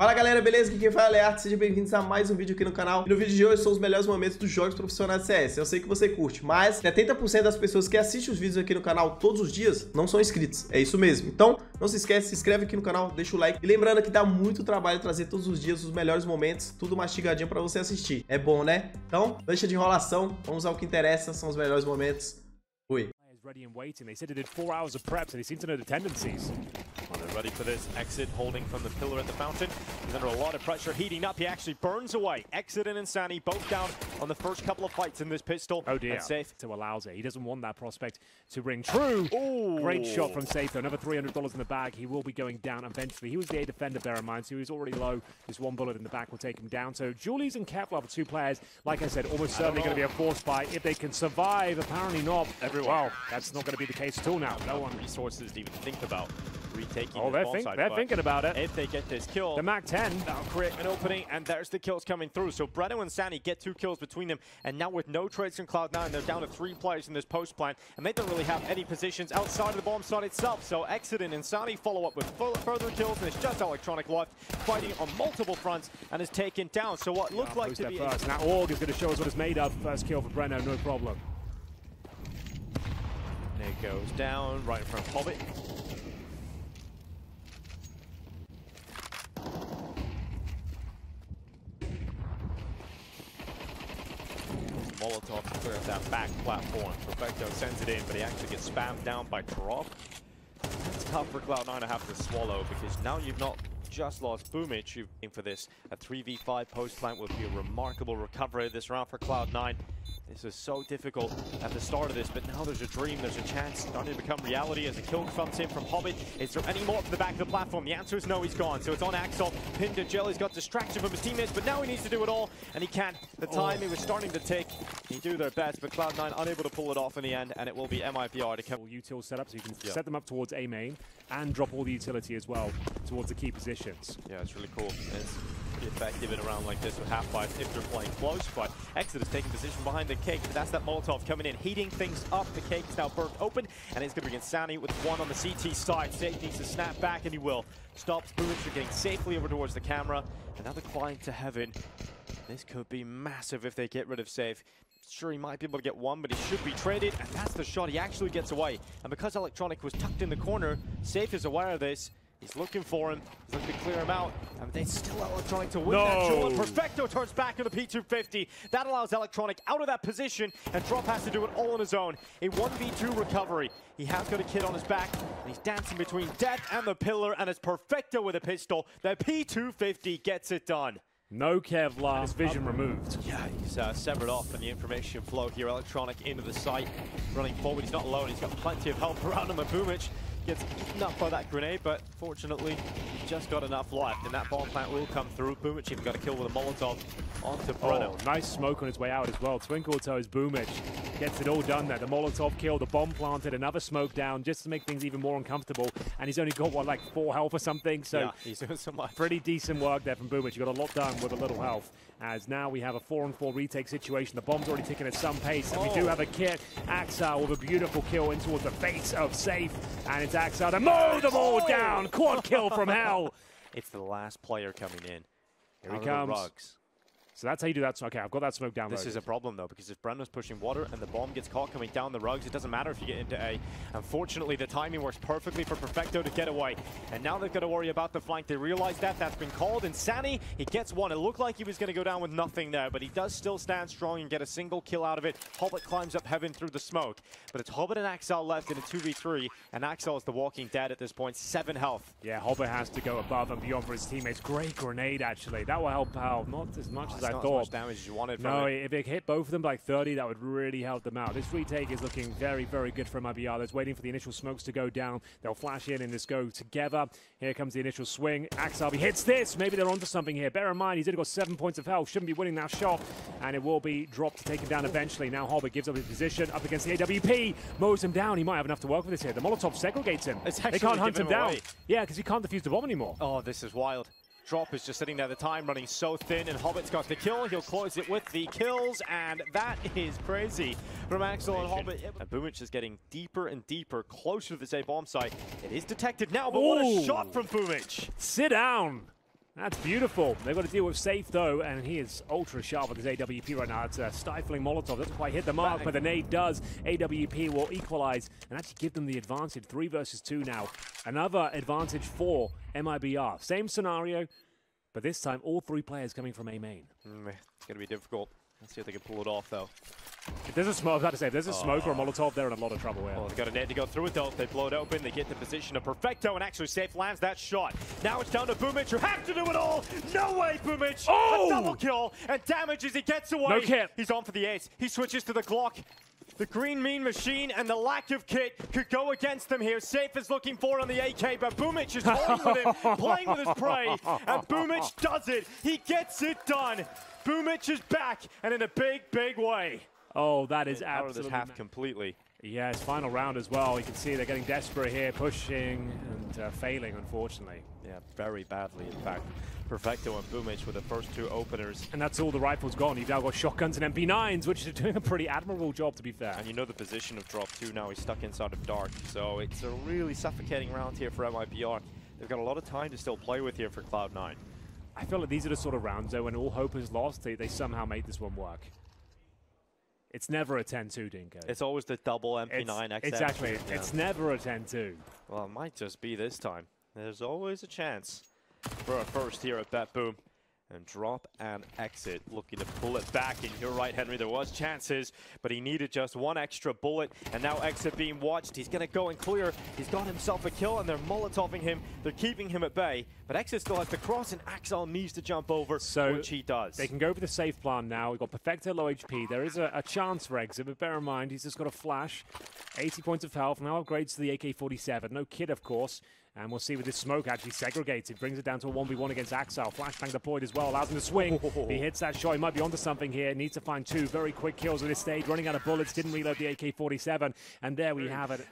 Fala galera, beleza? Aqui quem fala é aleArts, sejam bem-vindos a mais um vídeo aqui no canal. E no vídeo de hoje são os melhores momentos dos jogos profissionais de CS. Eu sei que você curte, mas 70% das pessoas que assistem os vídeos aqui no canal todos os dias não são inscritos, é isso mesmo. Então, não se esquece, se inscreve aqui no canal, deixa o like. E lembrando que dá muito trabalho trazer todos os dias os melhores momentos, tudo mastigadinho pra você assistir. É bom, né? Então, deixa de enrolação, vamos ao que interessa, são os melhores momentos. Fui! Ready and waiting. They said they did 4 hours of preps and they seem to know the tendencies. Well, they're ready for this. Exit holding from the pillar at the fountain. He's under a lot of pressure, heating up. He actually burns away. Exit and Insani both down on the first couple of fights in this pistol. Oh dear. And Safe to allows it. He doesn't want that prospect to ring true. Ooh. Great shot from Safe though. Another $300 in the bag. He will be going down eventually. He was the A defender, bear in mind, so he was already low. Just one bullet in the back will take him down. So Julius and Kevlar are two players, like I said, almost certainly going to be a force fight if they can survive. Apparently not. Everyone. That's not going to be the case at all now. No one resources to even think about retaking. Oh, they're thinking about it. If they get this kill, the MAC-10 that'll create an opening, and there's the kills coming through. So Bretto and Sani get 2 kills between them, and now with no trades in Cloud9, they're down to 3 players in this post plant, and they don't really have any positions outside of the bomb site itself. So Exit and Sani follow up with further kills, and it's just Electronic left fighting on multiple fronts and is taken down. So what looked like to be first. Now Org is going to show us what it's made of. First kill for Bretto, no problem. It goes down right in front of Hobbit. Molotov clears out that back platform. Perfecto sends it in, but he actually gets spammed down by Drop. It's tough for Cloud9 to have to swallow, because now you've not just lost Boomich, you've been for this. A 3v5 post plant would be a remarkable recovery this round for Cloud9. This is so difficult at the start of this, but now there's a dream, there's a chance starting to become reality as a kill comes in from Hobbit. Is there any more from the back of the platform? The answer is no, he's gone. So it's on Axel. Pinned to Jelly's got distraction from his teammates, but now he needs to do it all, and he can't. The time he was starting to take, he do their best, but Cloud9 unable to pull it off in the end, and it will be MIBR to come. Util set up, so you can set them up towards A main, and drop all the utility as well towards the key positions. Yeah, it's really cool. It's effective in a round like this with half-fives if they're playing close, but Exit is taking position behind the cake, but that's that Molotov coming in, heating things up. The cake's now burnt open, and it's going to be Insani with one on the CT side. Safe needs to snap back, and he will. Stops Boomich from getting safely over towards the camera. Another climb to heaven. This could be massive if they get rid of Safe. Sure, he might be able to get one, but he should be traded, and that's the shot. He actually gets away, and because Electronic was tucked in the corner, Safe is aware of this. He's looking for him, he's looking to clear him out, and they still Electronic to win that kill, and Perfecto turns back to the P250. That allows Electronic out of that position, and Drop has to do it all on his own. A 1v2 recovery. He has got a kid on his back, and he's dancing between death and the pillar, and it's Perfecto with a pistol. The P250 gets it done. No Kevlar, his vision removed. Yeah, he's severed off in the information flow here. Electronic into the site, running forward. He's not alone, he's got plenty of help around him, and Boomich gets eaten up by that grenade, but fortunately, he's just got enough left, and that bomb plant will come through. Boomich even got a kill with a Molotov onto Bruno. Oh, nice smoke on his way out as well. Twinkle Toes Boomich gets it all done there. The Molotov kill, the bomb planted, another smoke down just to make things even more uncomfortable, and he's only got, what, like 4 health or something, so yeah, he's doing so much. Pretty decent work there from Boomich. You got a lot done with a little health, as now we have a 4-on-4 retake situation. The bomb's already ticking at some pace, and we do have a kit. Axel with a beautiful kill in towards the face of Safe, and it's Axel to mow them all down. Quad kill from hell. It's the last player coming in. Here he comes. Rugs. So that's how you do that. So, okay, I've got that smoke down. This is a problem, though, because if Brendo's pushing water and the bomb gets caught coming down the rugs, it doesn't matter if you get into A. Unfortunately, the timing works perfectly for Perfecto to get away. And now they've got to worry about the flank. They realize that. That's been called. And Sani, he gets one. It looked like he was going to go down with nothing there, but he does still stand strong and get a single kill out of it. Hobbit climbs up heaven through the smoke. But it's Hobbit and Axel left in a 2v3, and Axel is the walking dead at this point. 7 health. Yeah, Hobbit has to go above and beyond for his teammates. Great grenade, actually. That will help out. Not as much as I thought. As much damage as you wanted. No, if it hit both of them by like 30, that would really help them out. This retake is looking very, very good for MIBR. They're waiting for the initial smokes to go down. They'll flash in and just go together. Here comes the initial swing. Axel hits this. Maybe they're onto something here. Bear in mind, he's only got 7 points of health. Shouldn't be winning that shot. And it will be dropped to take him down eventually. Now Hobbit gives up his position up against the AWP. Mows him down. He might have enough to work with this here. The Molotov segregates him. They can't hunt him down. Yeah, because he can't defuse the bomb anymore. Oh, this is wild. Drop is just sitting there, the time running so thin, and Hobbit's got the kill. He'll close it with the kills, and that is crazy from Axel and Hobbit. And Boomich is getting deeper and deeper, closer to this A bomb site. It is detected now, but what a shot from Boomich. Sit down. That's beautiful. They've got to deal with Safe, though, and he is ultra sharp with his AWP right now. It's a stifling Molotov. Doesn't quite hit the mark, but the nade does. AWP will equalize and actually give them the advantage. 3 versus 2 now. Another advantage for MIBR. Same scenario, but this time all 3 players coming from A main. It's going to be difficult. Let's see if they can pull it off, though. If there's a smoke, I've got to say, if there's a smoke or a Molotov, they're in a lot of trouble here. Well, they've got a net to go through it, though. If they blow it open, they get the position of Perfecto, and actually Safe lands that shot. Now it's down to Boomich, who have to do it all. No way, Boomich. Oh! A double kill, and damage as he gets away. No kit. He's on for the ace. He switches to the Glock. The green mean machine and the lack of kit could go against them here. Safe is looking for on the AK, but Boomich is playing with him, playing with his prey, and Boomich does it. He gets it done. Boomich is back, and in a big, big way. Oh, that is absolutely half completely. Yes, final round as well. You can see they're getting desperate here, pushing and failing, unfortunately. Yeah, very badly, in fact. Perfecto and Boomich were the first 2 openers. And that's all the rifles gone. You've now got shotguns and MP9s, which are doing a pretty admirable job, to be fair. And you know the position of drop 2 now. He's stuck inside of Dark. So it's a really suffocating round here for MIBR. They've got a lot of time to still play with here for Cloud9. I feel like these are the sort of rounds, though, when all hope is lost, they somehow made this one work. It's never a 10-2, Dinko. It's always the double MP9 XM. Exactly. Yeah. It's never a 10-2. Well, it might just be this time. There's always a chance for a first here at BetBoom. And drop and exit, looking to pull it back. And you're right, Henry, there was chances, but he needed just 1 extra bullet. And now exit being watched. He's going to go and clear. He's got himself a kill, and they're Molotoving him. They're keeping him at bay. But exit still has to cross, and Axel needs to jump over, so which he does. They can go for the safe plan now. We've got Perfecto low HP. There is a chance for exit, but bear in mind, he's just got a flash. 80 points of health, now upgrades to the AK-47. No kid, of course. And we'll see with this smoke actually segregated. Brings it down to a 1v1 against Axel. Flashbang deployed as well. Allows him to swing. Oh. He hits that shot. He might be onto something here. Needs to find 2 very quick kills at this stage. Running out of bullets. Didn't reload the AK-47. And there we have it.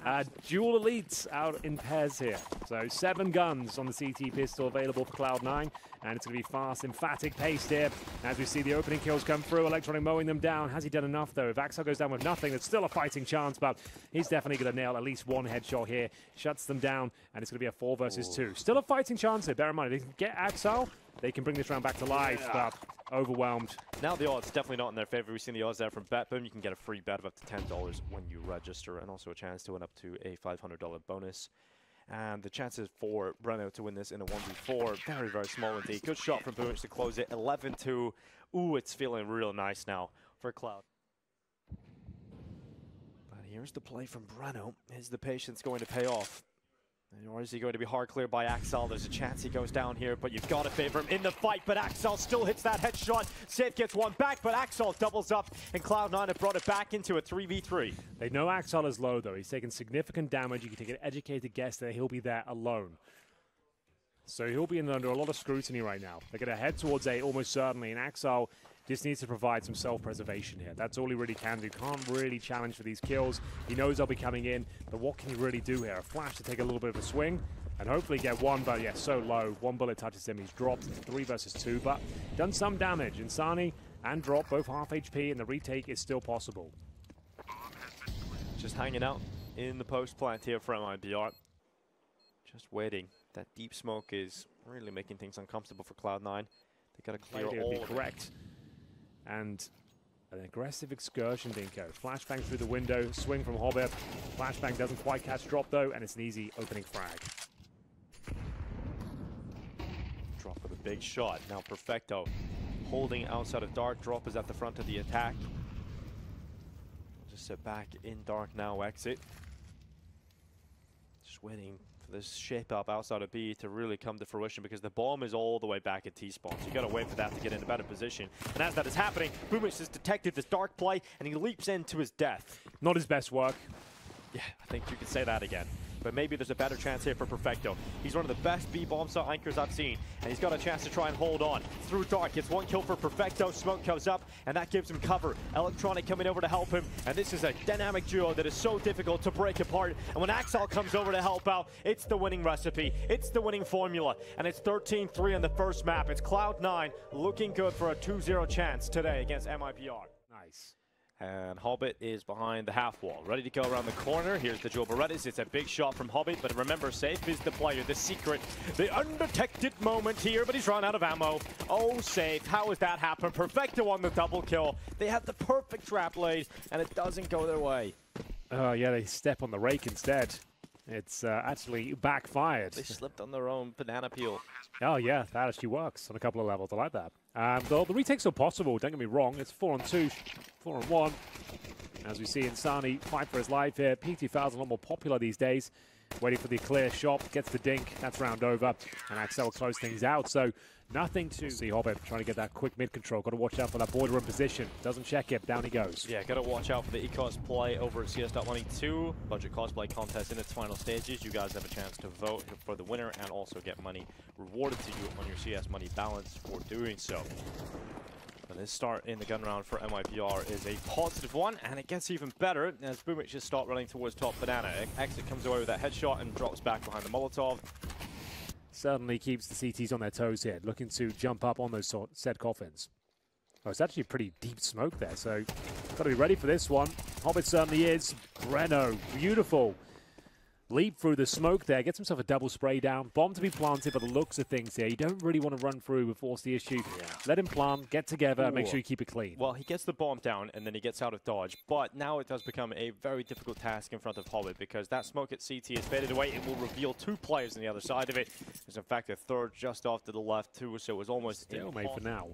Dual elites out in pairs here. So 7 guns on the CT pistol available for Cloud9. And it's going to be fast, emphatic pace here. As we see the opening kills come through. Electronic mowing them down. Has he done enough, though? If Axel goes down with nothing, there's still a fighting chance. But he's definitely going to nail at least 1 headshot here. Shuts them down. And it's going to be a 4 versus 2. Still a fighting chance here. Bear in mind, they can get Axel. They can bring this round back to life, but overwhelmed. Now the odds definitely not in their favor. We've seen the odds there from BetBoom. You can get a free bet of up to $10 when you register, and also a chance to win up to a $500 bonus. And the chances for Reno to win this in a 1v4, very, very small indeed. Good shot from Boomich to close it. 11-2. Ooh, it's feeling real nice now for Cloud. But here's the play from Breno. Is the patience going to pay off? Or is he going to be hard cleared by Axel? There's a chance he goes down here, but you've got to favor him in the fight. But Axel still hits that headshot. Safe gets 1 back, but Axel doubles up, and Cloud9 have brought it back into a 3v3. They know Axel is low, though. He's taken significant damage. You can take an educated guess that he'll be there alone. So he'll be under a lot of scrutiny right now. They're going to head towards A almost certainly, and Axel just needs to provide some self-preservation here. That's all he really can do. Can't really challenge for these kills. He knows they'll be coming in, but what can he really do here? A flash to take a little bit of a swing and hopefully get 1, but yeah, so low. 1 bullet touches him. He's dropped. 3 versus 2, but done some damage. Insani and Drop, both half HP, and the retake is still possible. Just hanging out in the post plant here from MIBR. Just waiting. That deep smoke is really making things uncomfortable for Cloud9. They've got to clear all correct. And an aggressive excursion, Dinko. Flashbang through the window, swing from Hobbit. Flashbang doesn't quite catch Drop, though, and it's an easy opening frag. Drop with a big shot. Now Perfecto holding outside of Dark. Drop is at the front of the attack. Just sit back in Dark now, exit. Just waiting for this shape-up outside of B to really come to fruition, because the bomb is all the way back at T-spawn, so you got to wait for that to get in a better position. And as that is happening, Boomich has detected this Dark play, and he leaps into his death. Not his best work. Yeah, I think you could say that again. But maybe there's a better chance here for Perfecto. He's one of the best B-bomb site anchors I've seen, and he's got a chance to try and hold on. Through Dark, it's 1 kill for Perfecto. Smoke comes up, and that gives him cover. Electronic coming over to help him, and this is a dynamic duo that is so difficult to break apart. And when Axel comes over to help out, it's the winning recipe. It's the winning formula, and it's 13-3 on the first map. It's Cloud9 looking good for a 2-0 chance today against MIBR. Nice. And Hobbit is behind the half wall, ready to go around the corner. Here's the Joe Berettas. It's a big shot from Hobbit, but remember, safe is the player, the secret, the undetected moment here, but he's run out of ammo. Oh, safe. How has that happened? Perfecto on the double kill. They have the perfect trap laid, and it doesn't go their way. Oh, yeah, they step on the rake instead. It's actually backfired. They slipped on their own banana peel. Oh, yeah, that actually works on a couple of levels. I like that. Though the retakes are possible, don't get me wrong. It's 4-on-2, 4-on-1. As we see, Insani fight for his life here. PT Fowl's a lot more popular these days. Waiting for the clear shot, gets the dink. That's round over, and Axel will close things out. So nothing to see. Hobbit trying to get that quick mid control. Got to watch out for that border in position. Doesn't check it. Down he goes. Yeah, got to watch out for the ECOS play over at CS.money 2. Budget cosplay contest in its final stages. You guys have a chance to vote for the winner and also get money rewarded to you on your CS money balance for doing so. And this start in the gun round for MIBR is a positive one, and it gets even better as Boomich just start running towards top banana. Exit comes away with that headshot and drops back behind the Molotov. Certainly keeps the CTs on their toes here, looking to jump up on those said coffins. Oh, it's actually pretty deep smoke there, so got to be ready for this one. Hobbit certainly is. Breno, beautiful leap through the smoke there, gets himself a double spray down. Bomb to be planted by the looks of things here. You don't really want to run through and force the issue. Yeah. Let him plant, get together, and make sure you keep it clean. Well, he gets the bomb down, and then he gets out of dodge. But now it does become a very difficult task in front of Hobbit, because that smoke at CT is faded away. It will reveal two players on the other side of it. There's, in fact, a third just off to the left, too, so it was almost stalemate for now.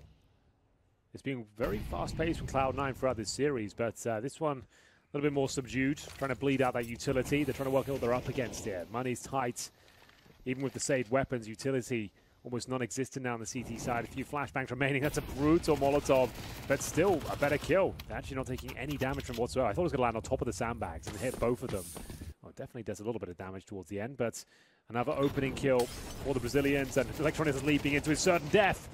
It's been very fast-paced from Cloud9 throughout this series, but this one... a little bit more subdued, trying to bleed out that utility. They're trying to work out what they're up against here. Money's tight, even with the saved weapons. Utility almost non-existent now on the CT side. A few flashbangs remaining. That's a brutal Molotov, but still a better kill. They're actually not taking any damage from whatsoever. I thought it was going to land on top of the sandbags and hit both of them. Well, it definitely does a little bit of damage towards the end, but another opening kill for the Brazilians, and Electronics is leaping into his certain death.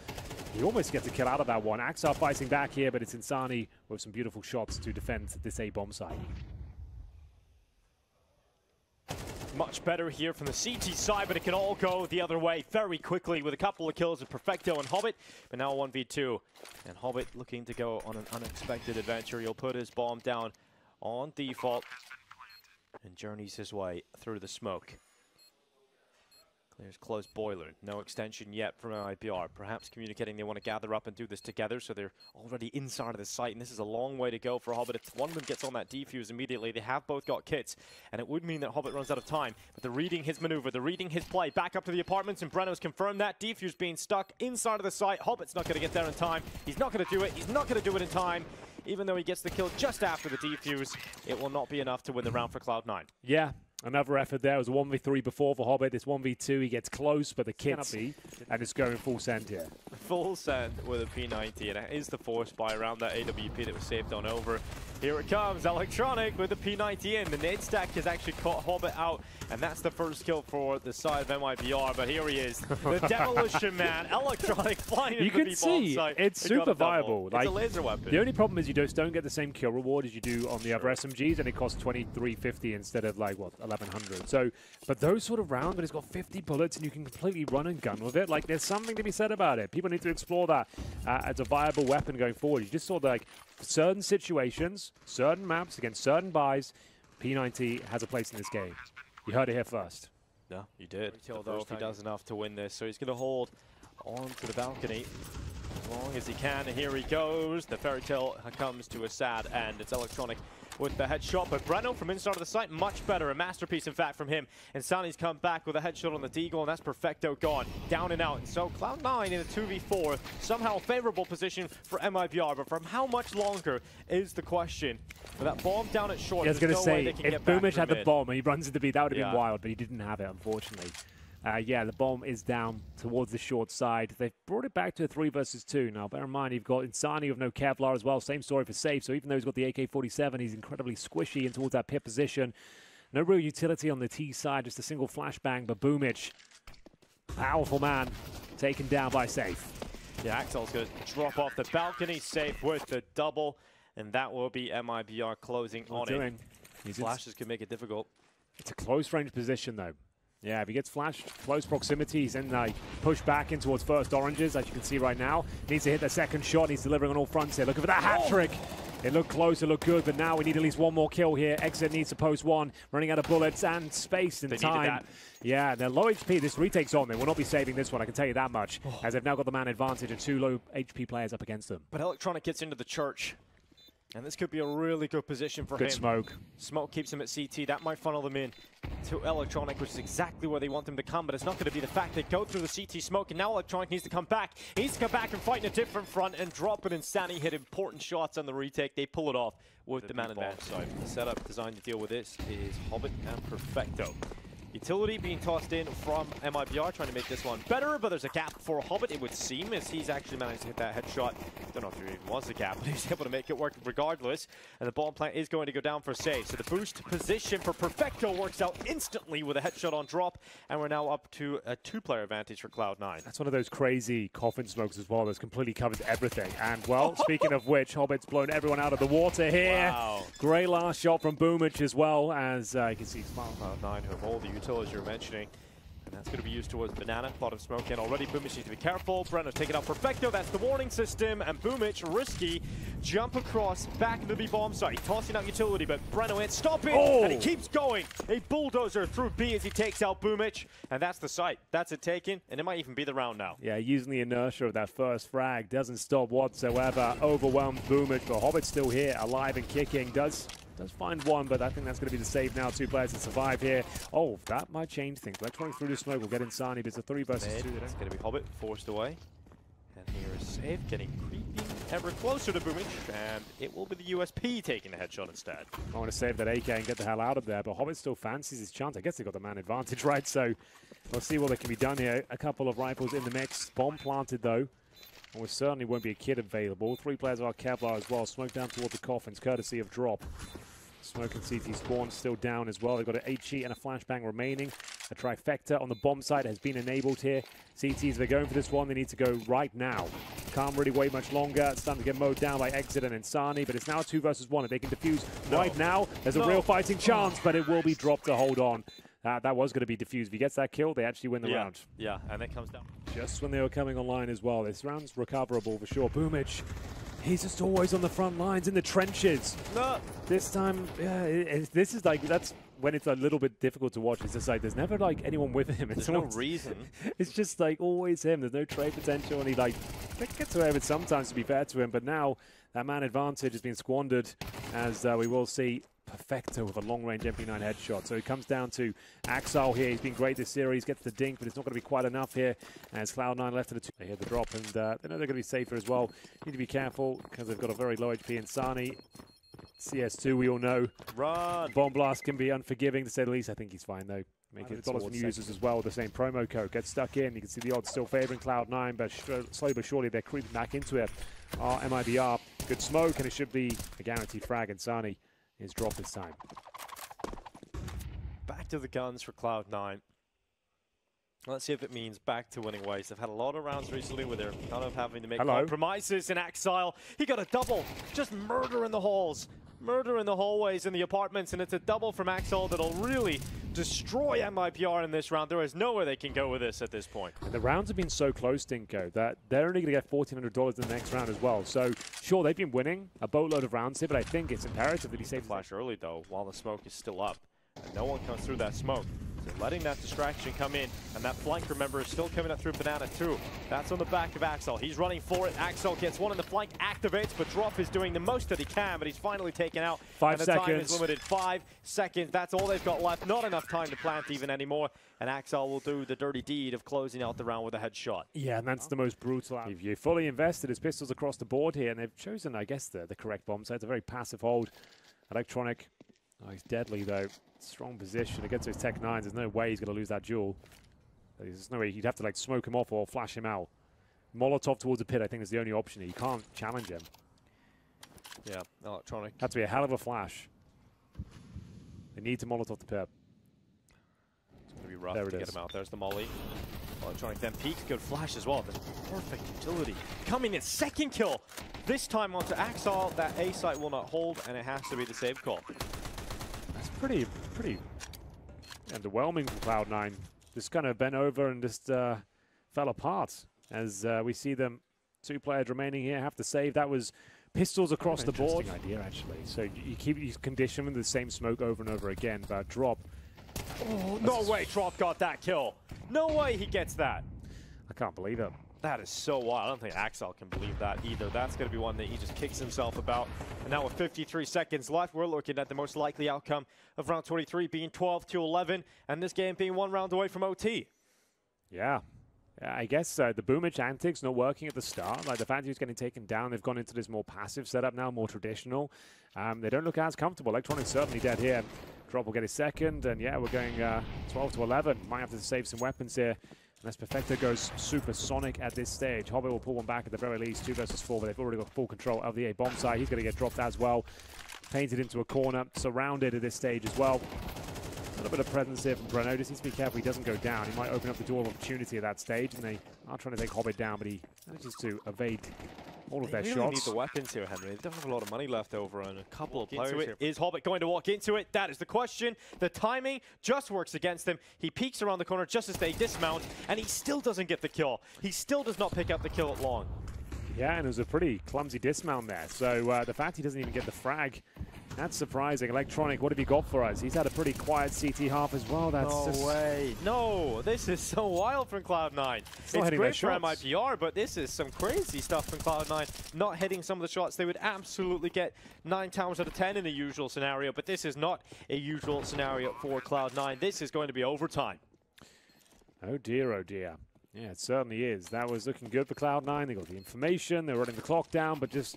He almost gets a kill out of that one. Axar fighting back here, but it's Insani with some beautiful shots to defend this A bomb site. Much better here from the CT side, but it can all go the other way very quickly with a couple of kills of Perfecto and Hobbit, but now 1v2. And Hobbit looking to go on an unexpected adventure. He'll put his bomb down on default and journeys his way through the smoke. There's close boiler, no extension yet from MIBR, perhaps communicating they want to gather up and do this together, so they're already inside of the site, and this is a long way to go for Hobbit. If one of them gets on that defuse immediately, they have both got kits, and it would mean that Hobbit runs out of time, but they're reading his maneuver, they're reading his play, back up to the apartments, and Breno's confirmed that, defuse being stuck inside of the site. Hobbit's not going to get there in time, he's not going to do it, he's not going to do it in time. Even though he gets the kill just after the defuse, it will not be enough to win the round for Cloud9. Yeah. Another effort there. It was a 1v3 before for Hobbit. It's 1v2. He gets close, but the kits, and it's going full send here. Full send with a P90, and it is the force buy around that AWP that was saved on over. Here it comes, Electronic with the P90 in. The nade stack has actually caught Hobbit out, and that's the first kill for the side of MIBR, but here he is. The Demolition Man, Electronic flying into the B-bomb site. You can see, it's super viable. Like, it's a laser weapon. The only problem is you just don't get the same kill reward as you do on the other SMGs, and it costs $23.50 instead of, like, what, $1,100. So, but those sort of rounds, when it's got 50 bullets and you can completely run and gun with it, like, there's something to be said about it. People need to explore that as a viable weapon going forward. You just saw, like, certain situations, certain maps, against certain buys, P90 has a place in this game. You heard it here first. Yeah, you did. Although he does enough to win this, so he's going to hold on to the balcony as long as he can. And here he goes. The fairy tale comes to a sad end. It's Electronic with the headshot, but Breno from inside of the site, much better. A masterpiece, in fact, from him. And Sani's come back with a headshot on the Deagle, and that's Perfecto gone. Down and out. And so Cloud9 in a 2v4, somehow a favorable position for MIBR, but from how much longer is the question. With that bomb down at short, yeah, I was going to say, if Boomich had the bomb and he runs into B, that would have been wild, but he didn't have it, unfortunately. Yeah, the bomb is down towards the short side. They've brought it back to a 3 versus 2. Now, bear in mind, you've got Insani with no Kevlar as well. Same story for Safe. So even though he's got the AK-47, he's incredibly squishy and towards that pit position. No real utility on the T side, just a single flashbang. But Boomich, powerful man, taken down by Safe. Yeah, Axel's going to drop off the balcony. Safe with the double. And that will be MIBR closing on it. Flashes can make it difficult. It's a close-range position, though. Yeah, if he gets flashed, close proximities, and they push back in towards first oranges, as you can see right now. Needs to hit the second shot, and he's delivering on all fronts here. Looking for that hat trick. It looked close, it looked good, but now we need at least one more kill here. Exit needs to post one, running out of bullets and space and time. They needed that. Yeah, they're low HP. This retake's on. They will not be saving this one, I can tell you that much, as they've now got the man advantage and two low HP players up against them. But Electronic gets into the church, and this could be a really good position for him. Good smoke. Smoke keeps him at CT. That might funnel them in to Electronic, which is exactly where they want them to come, but it's not going to be the fact. They go through the CT smoke, and now Electronic needs to come back. He needs to come back and fight in a different front and drop an Insanity, hit important shots on the retake. They pull it off with the man advantage. The setup designed to deal with this is Hobbit and Perfecto. Utility being tossed in from MIBR, trying to make this one better, but there's a gap for Hobbit, it would seem, as he's actually managed to hit that headshot. Don't know if there even was a gap, but he's able to make it work regardless, and the bomb plant is going to go down for a save. So the boost position for Perfecto works out instantly with a headshot on drop, and we're now up to a two-player advantage for Cloud9. That's one of those crazy coffin smokes as well that's completely covers everything. And, well, speaking of which, Hobbit's blown everyone out of the water here. Wow. Great last shot from Boomich as well, as you can see Cloud9, who have all the as you're mentioning, and that's going to be used towards Banana. Bottom smoke in already. Boomich needs to be careful. Brenner's taking out Perfecto. That's the warning system, and Boomich, risky, jump across back into the bomb site, tossing out utility, but Brenner in, stop it, and he keeps going. A bulldozer through B as he takes out Boomich, and that's the site. That's it taken, and it might even be the round now. Yeah, using the inertia of that first frag, doesn't stop whatsoever. Overwhelmed Boomich, but Hobbit's still here, alive and kicking. Does find one, but I think that's going to be the save now. Two players that survive here. Oh, that might change things. Electronic through the smoke will get Insani, but it's a 3 versus 2. It's going to be Hobbit forced away. And here is Save getting creeping ever closer to Boomich, and it will be the USP taking the headshot instead. I want to save that AK and get the hell out of there, but Hobbit still fancies his chance. I guess they got the man advantage, right? So we'll see what that can be done here. A couple of rifles in the mix. Bomb planted, though. Well, certainly won't be a kid available. Three players of our Kevlar as well. Smoke down toward the coffins, courtesy of drop. Smoke and CT spawn still down as well. They've got an HE and a flashbang remaining. A trifecta on the bomb site has been enabled here. CTs, they're going for this one. They need to go right now. Can't really wait much longer. It's starting to get mowed down by Exit and Insani, but it's now 2 versus 1. If they can defuse right now, there's a real fighting chance, but it will be dropped to hold on. That was going to be defused. If he gets that kill, they actually win the round. Yeah, and it comes down. Just when they were coming online as well. This round's recoverable for sure. Boomich, he's just always on the front lines, in the trenches. No. This time, yeah, this is like, that's when it's a little bit difficult to watch. It's just like, there's never like anyone with him. There's no reason. It's just like always him. There's no trade potential, and he like gets away with it sometimes, to be fair to him. But now that man advantage has been squandered, as we will see. Perfecto with a long-range MP9 headshot. So it comes down to Axel here. He's been great this series. Gets the dink, but it's not going to be quite enough here. As Cloud9 left to the two. They hear the drop, and they know they're going to be safer as well. Need to be careful, because they've got a very low HP Insani. CS2, we all know. Run! Bomb blast can be unforgiving, to say the least. I think he's fine, though. Making it dollars from new users as well with the same promo code. Gets stuck in. You can see the odds still favoring Cloud9, but slowly but surely they're creeping back into it. MIBR, good smoke, and it should be a guaranteed frag. Insani is dropped this time. Back to the guns for Cloud9. Let's see if it means back to winning ways. They've had a lot of rounds recently where they're kind of having to make compromises. In Axile, he got a double. Just murder in the halls. Murder in the hallways, in the apartments, and it's a double from Axile that'll really destroy MIBR in this round. There is nowhere they can go with this at this point. And the rounds have been so close, Dinko, that they're only going to get $1,400 in the next round as well. So, sure, they've been winning a boatload of rounds here, but I think it's imperative that he saves flash early, though, while the smoke is still up. And no one comes through that smoke. So letting that distraction come in, and that flank, remember, is still coming up through Banana too. That's on the back of Axel. He's running for it. Axel gets one in the flank, activates, but Drop is doing the most that he can, but he's finally taken out. 5 seconds. The time is limited. 5 seconds. That's all they've got left. Not enough time to plant even anymore, and Axel will do the dirty deed of closing out the round with a headshot. Yeah, and that's the most brutal. If you fully invested his pistols across the board here, and they've chosen, I guess, the correct bomb, so it's a very passive hold. Electronic. Oh, he's deadly, though. Strong position against those Tech 9s. There's no way he's going to lose that duel. There's no way. He'd have to, like, smoke him off or flash him out. Molotov towards the pit, I think, is the only option. He can't challenge him. Yeah, Electronic. Had to be a hell of a flash. They need to Molotov the pit. It's going to be rough to get him out. There's the molly. Electronic then peaks. Good flash as well. That's perfect utility. Coming in second kill. This time onto Axile. That A site will not hold, and it has to be the save call. Pretty underwhelming for Cloud9. Just kind of bent over and just fell apart, as we see them. Two players remaining here have to save. That was pistols across the board. Interesting idea, actually. So you keep you condition with the same smoke over and over again. But Drop. Oh, no way Drop got that kill. No way he gets that. I can't believe it. That is so wild. I don't think Axel can believe that either. That's going to be one that he just kicks himself about. And now with 53 seconds left, we're looking at the most likely outcome of round 23 being 12-11, and this game being one round away from OT. Yeah. I guess the boomage antics not working at the start. Like the fact he's getting taken down, they've gone into this more passive setup now, more traditional. They don't look as comfortable. Electronics certainly dead here. Drop will get his second, and yeah, we're going 12-11. Might have to save some weapons here. Unless Perfecto goes supersonic at this stage. Hobbit will pull one back at the very least. 2 versus 4, but they've already got full control of the A bomb site. He's going to get dropped as well. Painted into a corner, surrounded at this stage as well. A little bit of presence here from Bruno. Just needs to be careful he doesn't go down. He might open up the door of opportunity at that stage. And they are trying to take Hobbit down, but he manages to evade all of their shots. They really need the weapons here, Henry. They don't have a lot of money left over and a couple of players here. Is Hobbit going to walk into it? That is the question. The timing just works against him. He peeks around the corner just as they dismount, and he still doesn't get the kill. He still does not pick up the kill at long. Yeah, and it was a pretty clumsy dismount there. So the fact he doesn't even get the frag, that's surprising. Electronic, what have you got for us? He's had a pretty quiet CT half as well. That's no way. No, this is so wild from Cloud9. It's great for MIBR, but this is some crazy stuff from Cloud9. Not hitting some of the shots they would absolutely get 9 times out of 10 in a usual scenario, but this is not a usual scenario for Cloud9. This is going to be overtime. Oh dear, oh dear. Yeah, it certainly is. That was looking good for Cloud9. They got the information, they're running the clock down, but just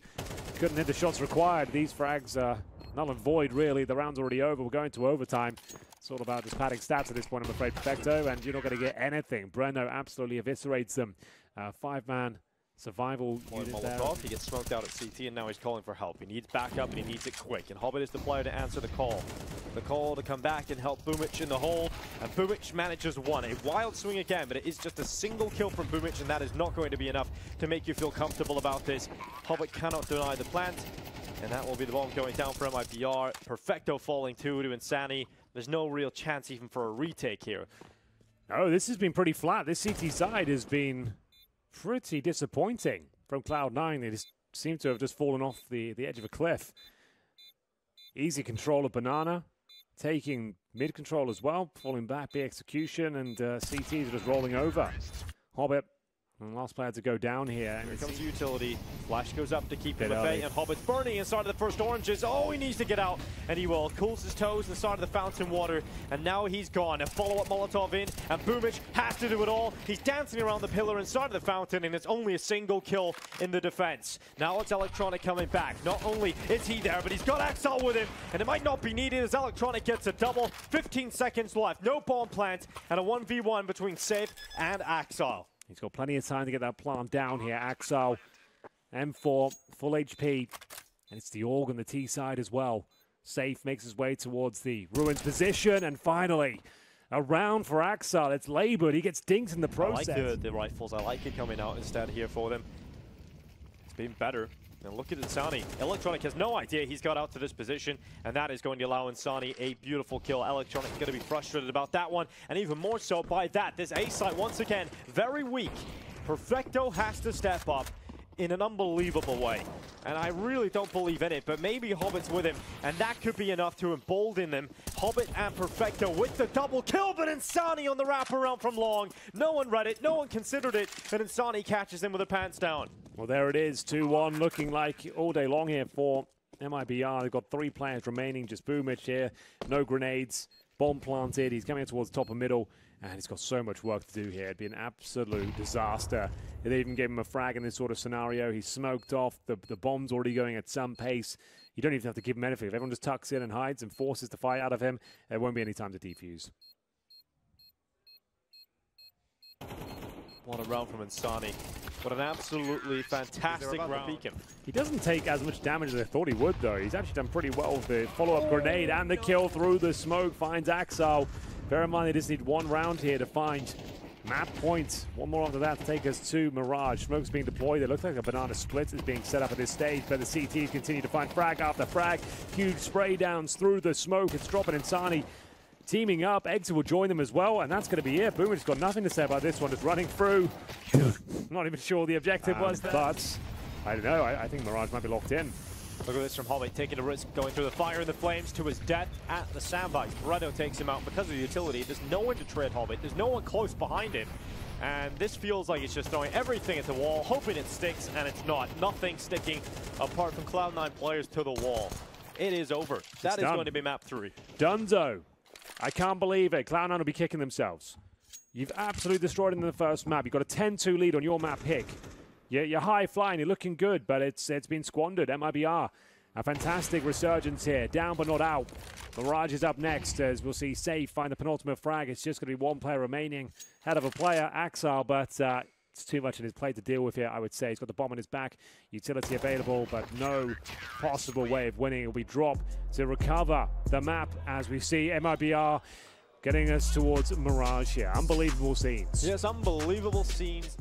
couldn't hit the shots required. These frags are null and void, really. The round's already over. We're going to overtime. It's all about just padding stats at this point, I'm afraid, Perfecto, and you're not going to get anything. Breno absolutely eviscerates them. 5-man survival unit there. He gets smoked out at CT, and now he's calling for help. He needs backup, and he needs it quick. And Hobbit is the player to answer the call. The call to come back and help Boomich in the hole, and Boomich manages one. A wild swing again, but it is just a single kill from Boomich, and that is not going to be enough to make you feel comfortable about this. Hobbit cannot deny the plant, and that will be the bomb going down for MIBR. Perfecto falling two to Insani. There's no real chance even for a retake here. No, this has been pretty flat. This CT side has been pretty disappointing from Cloud9. They just seem to have just fallen off the edge of a cliff. Easy control of Banana. Taking mid-control as well, falling back, the execution, and CTs are just rolling over. Hobbit, and last player to go down here. And here comes utility. Flash goes up to keep him at bay, and Hobbit's burning inside of the first oranges. Oh, he needs to get out, and he will. Cools his toes inside of the fountain water, and now he's gone. A follow-up Molotov in, and Boomich has to do it all. He's dancing around the pillar inside of the fountain, and it's only a single kill in the defense. Now it's Electronic coming back. Not only is he there, but he's got Axel with him, and it might not be needed as Electronic gets a double. 15 seconds left, no bomb plant, and a 1v1 between Safe and Axel. He's got plenty of time to get that plant down here. Axel, M4, full HP, and it's the Org on the T side as well. Safe makes his way towards the Ruins position, and finally, a round for Axel. It's labored. He gets dinked in the process. I like the rifles. I like it coming out instead here for them. It's been better. And look at Insani. Electronic has no idea he's got out to this position, and that is going to allow Insani a beautiful kill. Electronic is going to be frustrated about that one, and even more so by that. This A site, once again, very weak. Perfecto has to step up in an unbelievable way, and I really don't believe in it, but maybe Hobbit's with him, and that could be enough to embolden them. Hobbit and Perfecto with the double kill, but Insani on the wraparound from long. No one read it, no one considered it, and Insani catches him with the pants down. Well, there it is, 2-1, looking like all day long here for MIBR. They've got 3 players remaining, just Boomich here, no grenades, bomb planted, he's coming towards the top and middle, and he's got so much work to do here. It'd be an absolute disaster if they even gave him a frag in this sort of scenario. He's smoked off, the bomb's already going at some pace. You don't even have to give him anything. If everyone just tucks in and hides and forces the fight out of him, there won't be any time to defuse. What a round from Insani. What an absolutely fantastic round. He doesn't take as much damage as I thought he would, though. He's actually done pretty well with the follow-up grenade, and the kill through the smoke finds Axel. Bear in mind, they just need one round here to find map points. One more after that to take us to Mirage. Smoke's being deployed. It looks like a banana split is being set up at this stage, but the CTs continue to find frag after frag. Huge spray downs through the smoke. It's dropping Insani. Teaming up, Exit will join them as well, and that's going to be it. Boomer's got nothing to say about this one, just running through. Not even sure the objective was there. But I don't know. I think Mirage might be locked in. Look at this from Holly, taking a risk, going through the fire and the flames to his death at the sandbox. Barreto takes him out because of the utility. There's no one to trade Holly. There's no one close behind him. And this feels like it's just throwing everything at the wall, hoping it sticks, and it's not. Nothing sticking apart from Cloud9 players to the wall. It is over. That is going to be map 3. Dunzo. I can't believe it. Cloud9 will be kicking themselves. You've absolutely destroyed them in the first map. You've got a 10-2 lead on your map pick. You're high flying, you're looking good, but it's been squandered. MIBR, a fantastic resurgence here. Down but not out. Mirage is up next, as we'll see Safe find the penultimate frag. It's just going to be one player remaining. Head of a player, Axel, but it's too much in his plate to deal with here, I would say. He's got the bomb on his back. Utility available, but no possible way of winning. It will be drop to recover the map as we see MIBR getting us towards Mirage here. Unbelievable scenes. Yes, unbelievable scenes.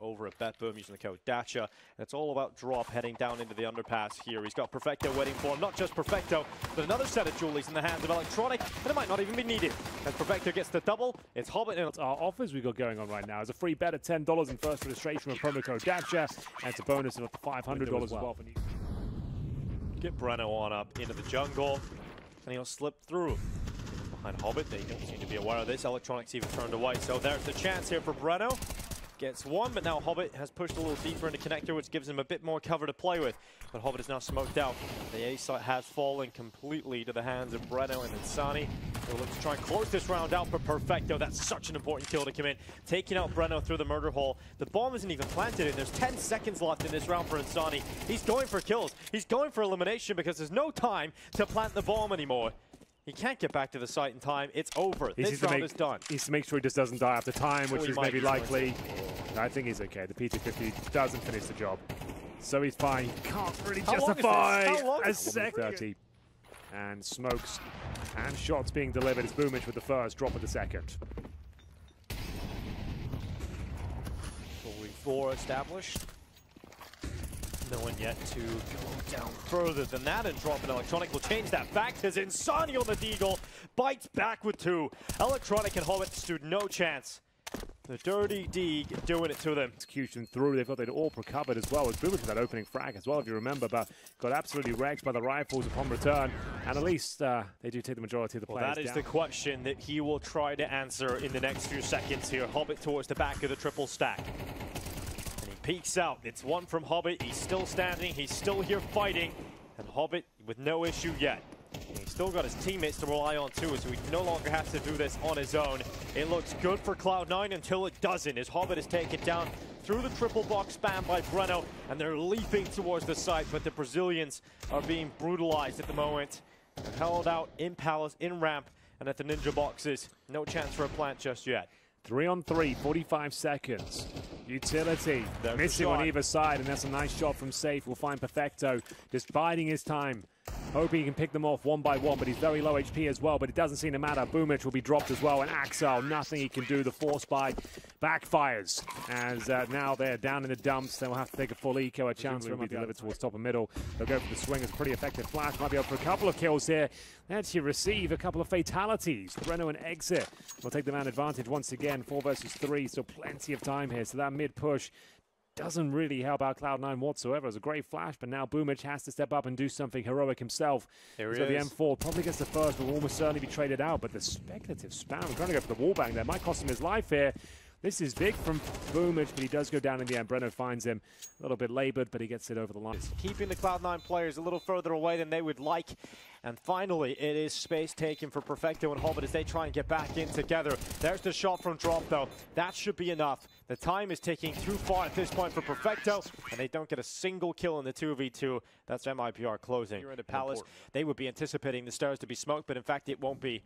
Over at BetBoom using the code Dacha. And it's all about drop heading down into the underpass here. He's got Perfecto waiting for him. Not just Perfecto, but another set of Julies in the hands of Electronic, and it might not even be needed. As Perfecto gets the double, it's Hobbit. And our offers we've got going on right now is a free bet at $10 in first registration with promo code Dacha, and it's a bonus of up to $500 as well. Get Breno on up into the jungle, and he'll slip through behind Hobbit. They don't seem to be aware of this. Electronic's even turned away, so there's the chance here for Breno. Gets one, but now Hobbit has pushed a little deeper into Connector, which gives him a bit more cover to play with. But Hobbit is now smoked out. The A site has fallen completely to the hands of Breno and Insani. They'll look to try and close this round out for Perfecto. That's such an important kill to commit. Taking out Breno through the murder hole. The bomb isn't even planted, and there's 10 seconds left in this round for Insani. He's going for kills. He's going for elimination because there's no time to plant the bomb anymore. He can't get back to the site in time. It's over. This round is done. He needs to make sure he just doesn't die after time, which is maybe likely. No, I think he's okay. The PT50 doesn't finish the job. So he's fine. Can't really justify a second. 30. And smokes and shots being delivered. It's Boomish with the first, drop with the second. Fully four established. No one yet to go down further than that, and drop an Electronic will change that fact as Insani on the deagle bites back with two. Electronic and Hobbit stood no chance. The Dirty Deagle doing it to them. Execution through, they thought they'd all recovered as well. It's Boomish with that opening frag as well, if you remember, but got absolutely wrecked by the rifles upon return, and at least they do take the majority of the players down. That is the question that he will try to answer in the next few seconds here. Hobbit towards the back of the triple stack. Peeks out. It's one from Hobbit. He's still standing. He's still here fighting. And Hobbit with no issue yet. And he's still got his teammates to rely on too, so he no longer has to do this on his own. It looks good for Cloud9 until it doesn't, as Hobbit is taken down through the triple box spam by Breno, and they're leaping towards the site, but the Brazilians are being brutalized at the moment. They're held out in Palace, in Ramp, and at the Ninja boxes. No chance for a plant just yet. 3 on 3, 45 seconds. Utility, missing on either side, and that's a nice shot from Safe. We'll find Perfecto just biding his time, hoping he can pick them off one by one, but he's very low HP as well, but it doesn't seem to matter. Boomish will be dropped as well, and Axel, nothing he can do. The force bite backfires, as now they're down in the dumps. They'll have to take a full eco. A chance for him to be delivered towards top and middle. They'll go for the swing. It's a pretty effective flash. Might be up for a couple of kills here. They actually receive a couple of fatalities. Breno and Exit will take the man advantage once again. 4 versus 3, so plenty of time here. So that mid-push doesn't really help out Cloud9 whatsoever. It was a great flash, but now Boomish has to step up and do something heroic himself. There he is. The M4 probably gets the first, but will almost certainly be traded out. But the speculative spam, trying to go for the wallbang there, might cost him his life here. This is big from Boomish, but he does go down in the end. Breno finds him a little bit labored, but he gets it over the line. Keeping the Cloud9 players a little further away than they would like. And finally, it is space taken for Perfecto and Hobbit as they try and get back in together. There's the shot from drop, though. That should be enough. The time is taking too far at this point for Perfecto, and they don't get a single kill in the 2v2. That's MIBR closing. Here in the Palace, they would be anticipating the stairs to be smoked, but in fact, it won't be.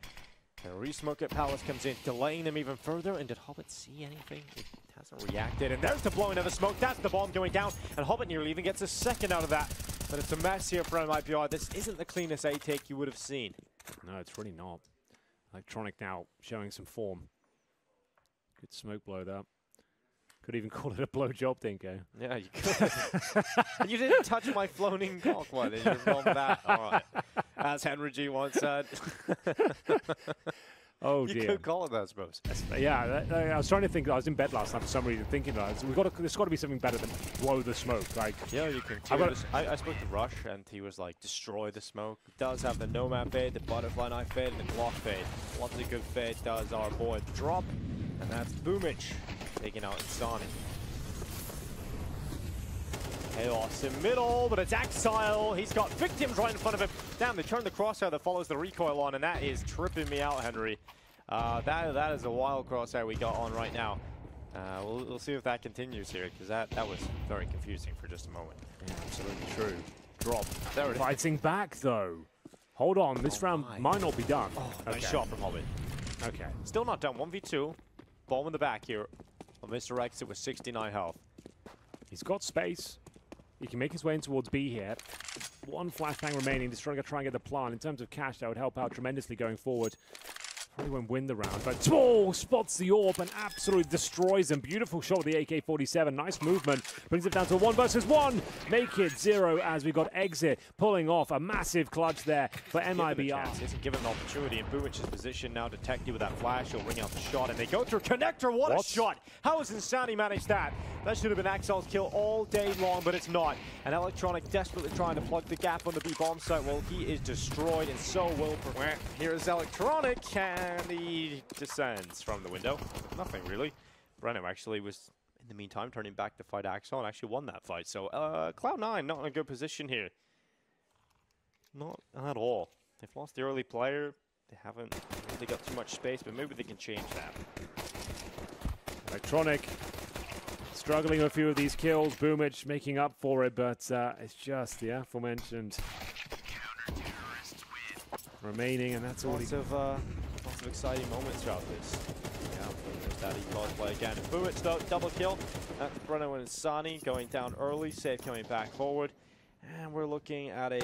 And Resmoke at Palace comes in, delaying them even further. And did Hobbit see anything? It hasn't reacted. And there's the blowing of the smoke. That's the bomb going down. And Hobbit nearly even gets a second out of that. But it's a mess here for MIBR. This isn't the cleanest A take you would have seen. No, it's really not. Electronic now showing some form. Good smoke blow that. Could even call it a blowjob, Dinko. Yeah, you could. You didn't touch my floating cock, why did you? Wrong that. All right. As Henry G once said. Oh, you dear. You could call it that, I suppose. Yeah, I was trying to think. I was in bed last night for some reason, thinking that there's got to be something better than blow the smoke. Like, yeah, you can. I spoke to Rush, and he was like, destroy the smoke. It does have the nomad fade, the butterfly knife fade, and the clock fade. Lots of good fade does our boy drop, and that's Boomage taking out Insani. Chaos in middle, but it's Axile. He's got victims right in front of him. Damn, they turned the crosshair that follows the recoil on, and that is tripping me out, Henry. That is a wild crosshair we got on right now. We'll see if that continues here, because that was very confusing for just a moment. Yeah, absolutely true. Drop. There it is. Fighting back, though. Hold on, this round might not be done. Oh, okay. Nice shot from Hobbit. Okay. Still not done. 1v2. Bomb in the back here. I'll misdirect it with 69 health. He's got space. He can make his way in towards B here. One flashbang remaining. Just trying to get the plan. In terms of cash, that would help out tremendously going forward. Probably won't win the round, but Tall spots the orb and absolutely destroys him. Beautiful shot with the AK-47. Nice movement. Brings it down to 1v1. Make it 0 as we got Exit pulling off a massive clutch there for MIBR. He isn't given an opportunity, and Boomwich's position now detected with that flash. He'll ring out the shot, and they go through connector. What a shot! How has Insani managed that? That should have been Axel's kill all day long, but it's not. And Electronic desperately trying to plug the gap on the B bomb site. Well, he is destroyed, and so will Perwet. Here is Electronic, and he descends from the window. Nothing really. Breno actually was, in the meantime, turning back to fight Axel and actually won that fight. So Cloud9 not in a good position here. Not at all. They've lost the early player. They haven't really got too much space, but maybe they can change that. Electronic struggling with a few of these kills. Boomage making up for it, but it's just the aforementioned remaining, and that's all. Lots of exciting moments throughout this. Yeah, there's that e-cosplay again. Buic though, double kill. That's Breno and Insani going down early. Safe coming back forward. And we're looking at a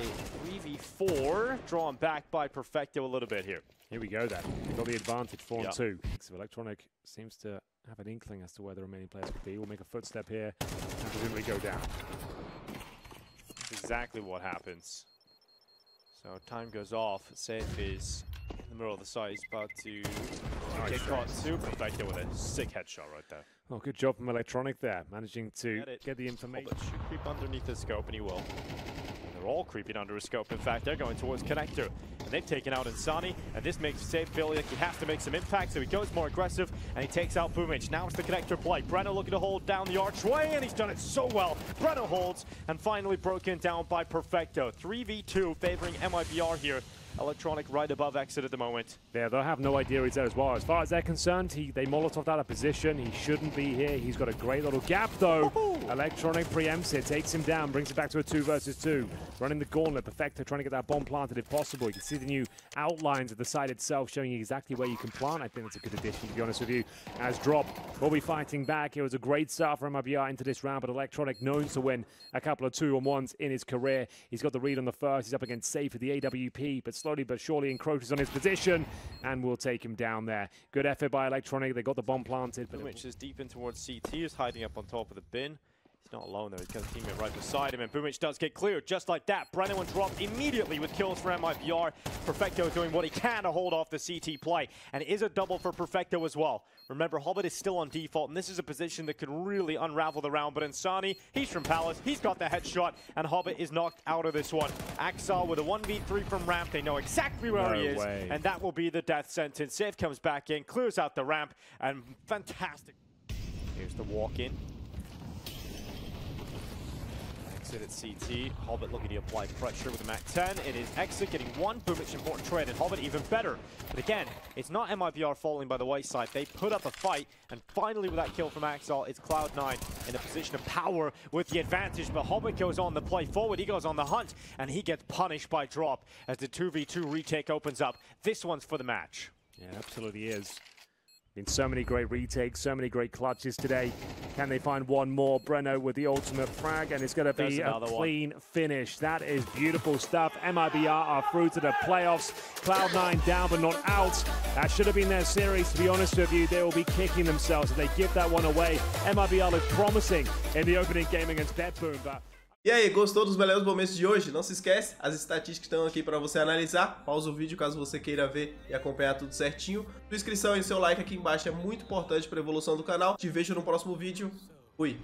3v4 drawn back by Perfecto a little bit here. Here we go then. They've got the advantage, 4-2. So Electronic seems to have an inkling as to where the remaining players could be. We'll make a footstep here and presumably go down. That's exactly what happens. So time goes off. Safe is in the middle of the site. He's about to get caught too. Perfecto with a sick headshot right there. Oh, good job from Electronic there, managing to get the information. But should creep underneath his scope, and he will. And they're all creeping under his scope. In fact, they're going towards connector, and they've taken out Insani, and this makes Safe feel like he has to make some impact, so he goes more aggressive, and he takes out Boomage. Now it's the connector play. Breno looking to hold down the archway, and he's done it so well. Breno holds, and finally broken down by Perfecto. 3v2 favoring MIBR here. Electronic right above Exit at the moment. Yeah, they'll have no idea he's there as well. As far as they're concerned, they Molotov'd out of position. He shouldn't be here. He's got a great little gap, though. Woohoo! Electronic preempts it, takes him down, brings it back to a 2v2. Running the gauntlet, Perfecto trying to get that bomb planted if possible. You can see the new outlines of the site itself showing you exactly where you can plant. I think it's a good addition, to be honest with you. As Drop will be fighting back. It was a great start for MIBR into this round, but Electronic known to win a couple of 2-on-1s in his career. He's got the read on the first. He's up against Safe at the AWP, but slowly but surely encroaches on his position and will take him down there. Good effort by Electronic. They got the bomb planted. Boomage is deep in towards CT. He's hiding up on top of the bin. He's not alone, though. He's got a teammate right beside him, and Boomage does get cleared just like that. Breno and Drop immediately with kills for MIBR. Perfecto doing what he can to hold off the CT play, and it is a double for Perfecto as well. Remember, Hobbit is still on default, and this is a position that could really unravel the round, but Insani, he's from Palace, he's got the headshot, and Hobbit is knocked out of this one. Axel with a 1v3 from ramp, they know exactly where he is, and that will be the death sentence. Safe comes back in, clears out the ramp, and fantastic. Here's the walk-in. At CT, Hobbit looking to apply pressure with a MAC-10. It is Exit getting one. Boomage important trade, and Hobbit even better. But again, it's not MIBR falling by the wayside. They put up a fight, and finally with that kill from Axel, it's Cloud9 in a position of power with the advantage. But Hobbit goes on the play forward. He goes on the hunt, and he gets punished by Drop as the 2v2 retake opens up. This one's for the match. Yeah, absolutely is. Been so many great retakes, so many great clutches today. Can they find one more? Breno with the ultimate frag, and it's going to be a clean finish. That is beautiful stuff. MIBR are through to the playoffs. Cloud9 down but not out. That should have been their series, to be honest with you. They will be kicking themselves if they give that one away. MIBR looked promising in the opening game against BetBoom, but... E aí, gostou dos belos momentos de hoje? Não se esquece, as estatísticas estão aqui para você analisar. Pausa o vídeo caso você queira ver e acompanhar tudo certinho. Sua inscrição e seu like aqui embaixo é muito importante para a evolução do canal. Te vejo no próximo vídeo. Fui!